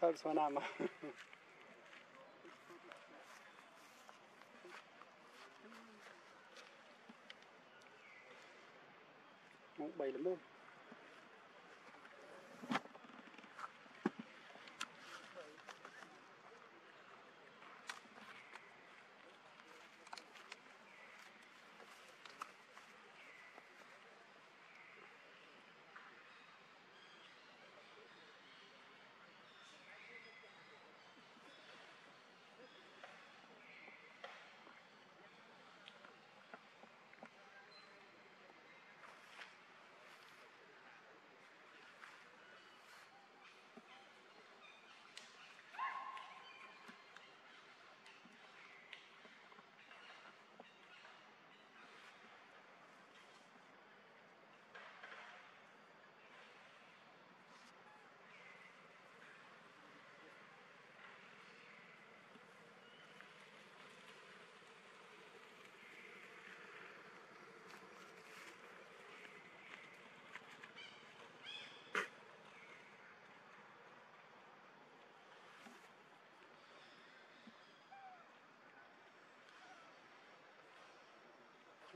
Thơ số nào mà bày lắm luôn.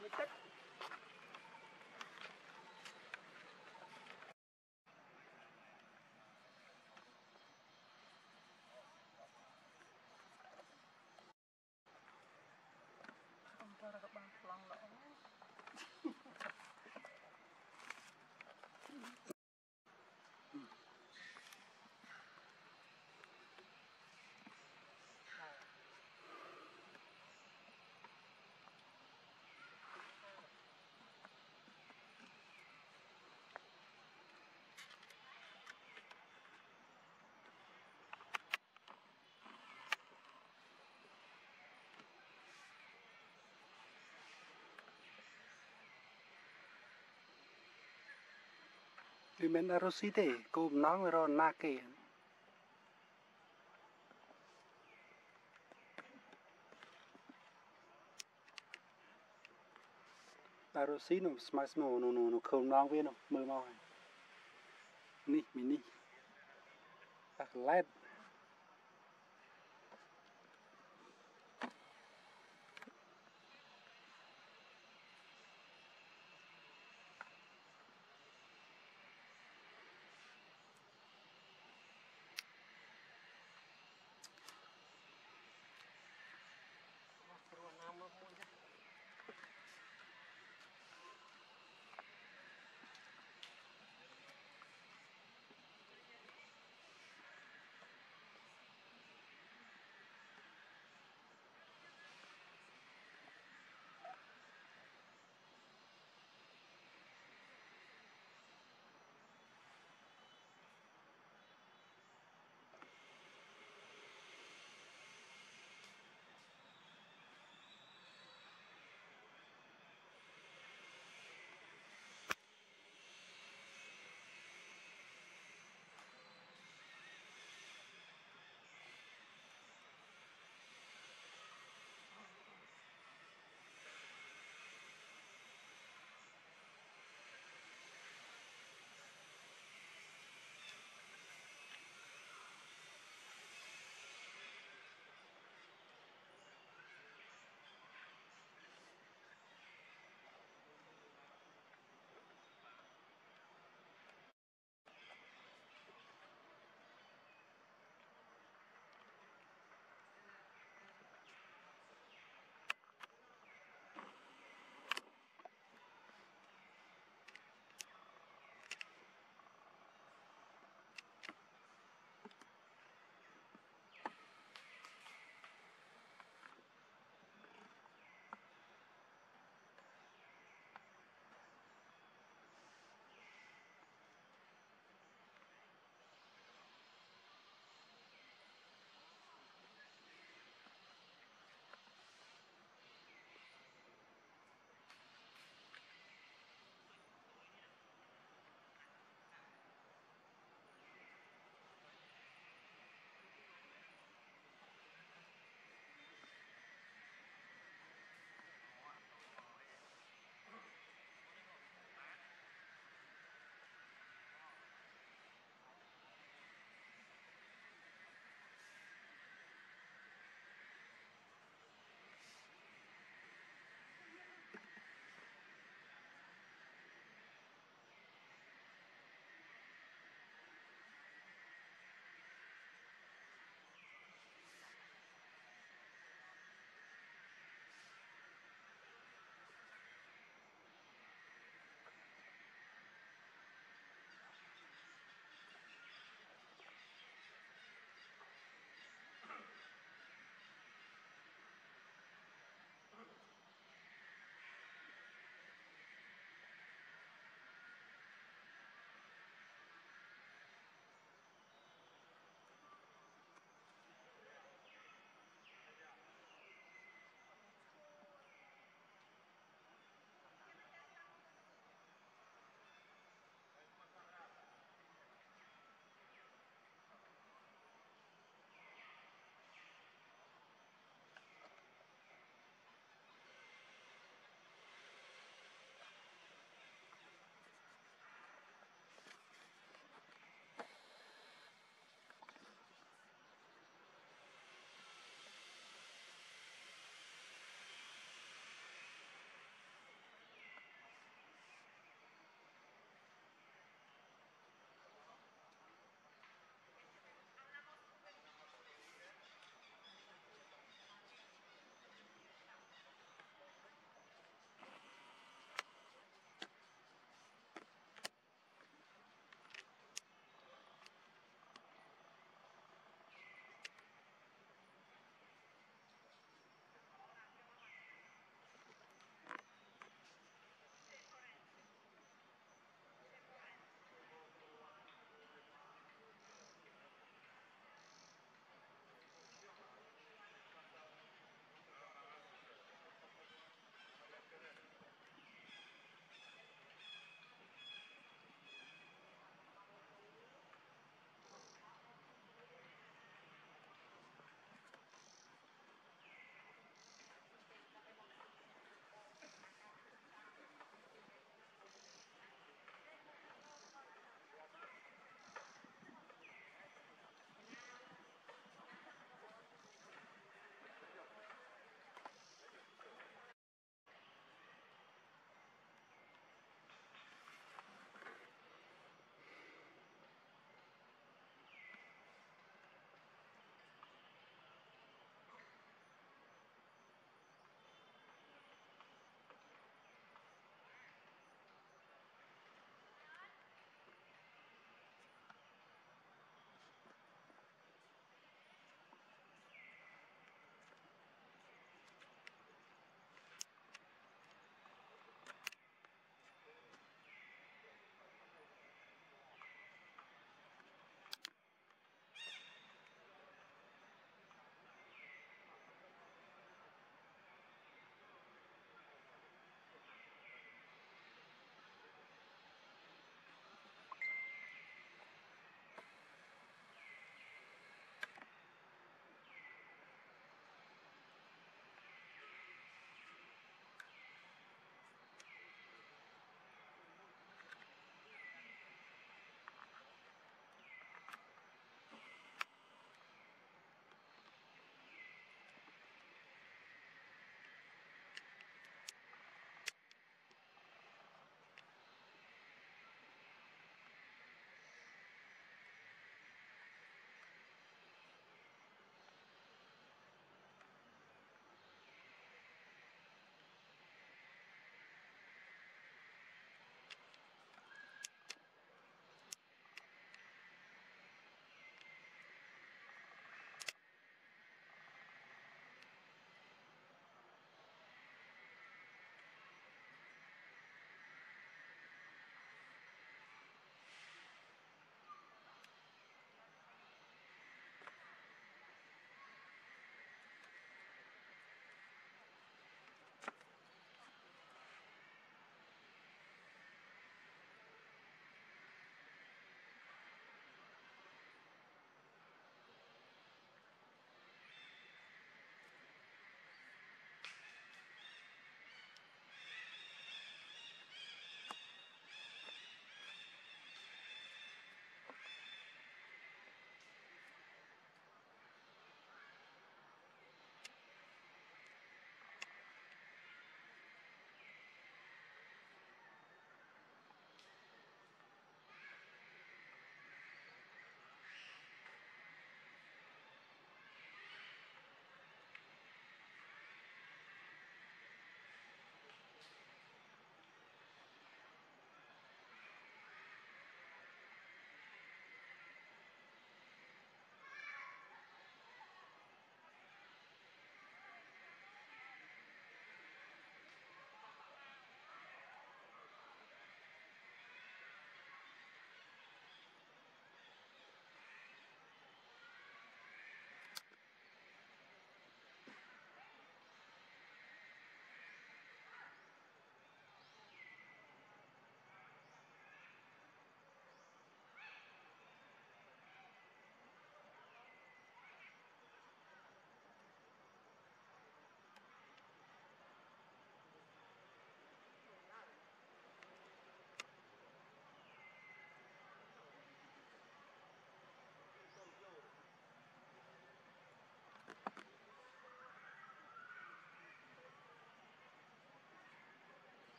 Mới chất không cho các bạn lòng lỗ. Vì mình đã rút xí thế, cô nói người rồi nạc kìa. Đã rút xí nó mà nó không nói với nó, mơ mau hả? Nhi, mình nhi. Đã lẹt.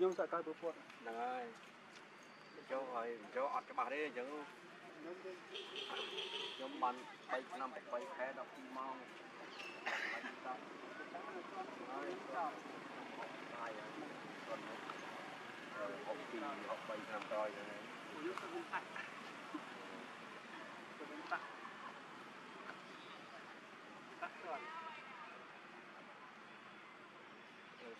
cô nhung tại cái bữa phốt này cháu ọt cái bà đấy cháu cháu bắn bay năm bay khé đọc đi mau học kỳ học bay năm rồi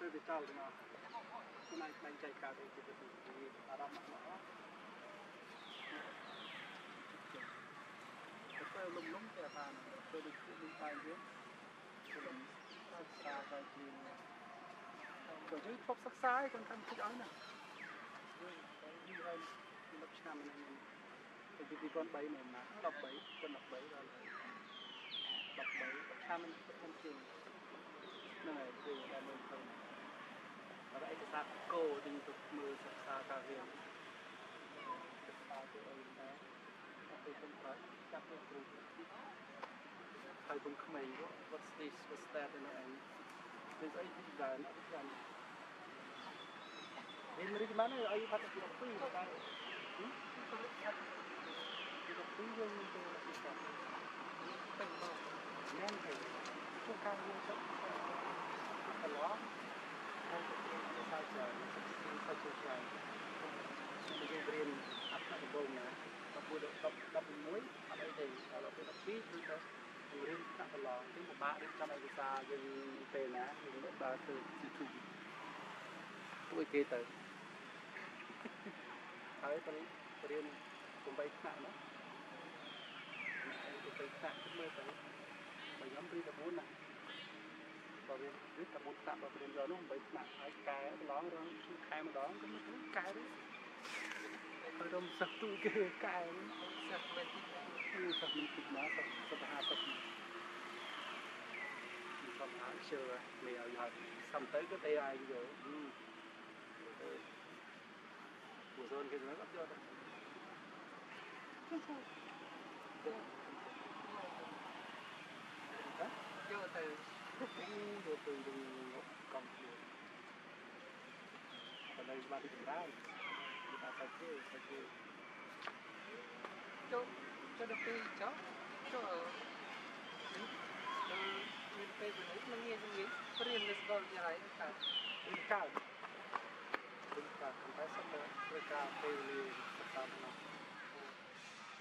tôi bị trâu rồi mà hôm nay chạy cả thì ta đâm nó tôi lùng lúng kẻ tàn tôi bị lùng tay dưới tôi lùng xa tay kia bởi dưới phóc sắc sai con thân thích ấy nè đi hơn lập trăm này thì vì con bấy này mà đọc bấy con đọc bấy rồi đọc bấy đọc trăm thân trường này thì là mình không và vậy thì sao cô tình tục mưa sập xa cả việc sập xa từ ấy đó thì không phải chắc là từ thầy cũng không mấy đó what's this what's that and all thì ấy thì giờ nó cũng làm thì mình đi bán này ấy phát được phi rồi ta được phi rồi mình được thành công nên thì không cao như trước còn đó sao trời mình đi biển ăn nó cũng bông này nó bùi đập muối ăn đây thì nó bị đập phi rồi đó mình đi ăn còn đó thì một ba đến trăm này xa nhưng về nè mình đập ba từ từ tôi kê tới thấy biển cùng bay nặng đó bay nặng cũng mơ tới bay nhóm đi đập muối nè và bên biết là muốn tạm vào bên giờ nó không bị nặng phải cài nó đó cài mà đó cũng muốn cài đấy hơi đông sập tôi kêu cài sập lên sập mình thịt nó sập hà sập sập hà chưa mèo giờ xong tới cái tay ai rồi buổi rồi cái nó gấp cho đấy chưa từ từ từ còn còn đây ba điểm ra thì ta phải kêu cho đập đi cháu cho mình phải biết nó nghe riêng là sao như này cả bên cả không phải sắp nữa bên cả phải đi sắp sắp nó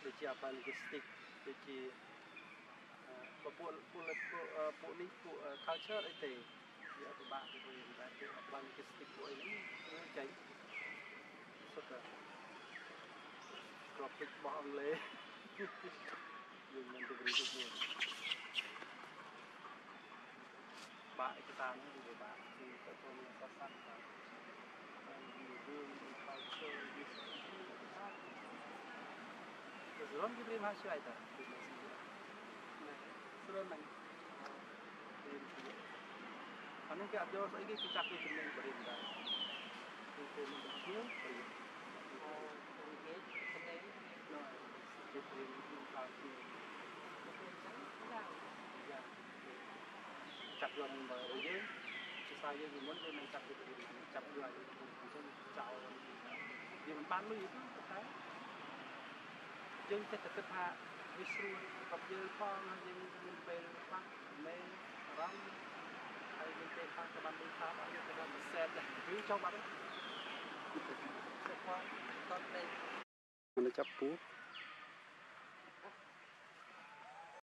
để chị apa logistik để chị và bộ lý của culture ấy thì các bạn thì mình đã được học bằng cái stick của ấy tránh sốt rồi topic bọn lê nhưng mình được ví dụ như bạn cái ta nó thì bạn thì các con có sẵn và nhiều gương culture như thế rồi cái bên hai sợi ta selain ini, anu ke ada orang ini kita cakap dengan berita, kita melihat, melihat, selain itu, kita melihat cakap dengan berita, saya cuma dengan cakap berita, cakap dengan bukan cakap, yang paling itu kita, jangan terdekat. Wisnu tập dư con nhưng về phát mê rắm hay những cái phát các bạn đi khám ở những cái xe cứu cho bạn sẽ qua con đây mình chấp bút